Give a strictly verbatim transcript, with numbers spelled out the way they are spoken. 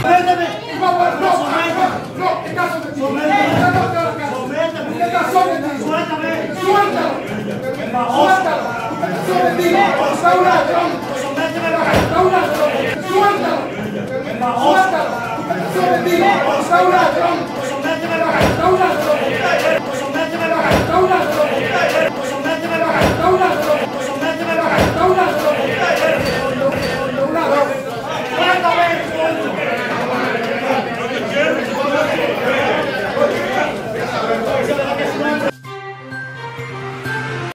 Sométeme, no, ¿qué caso te tiene? Sométeme, suéltalo, suéltalo, suéltalo,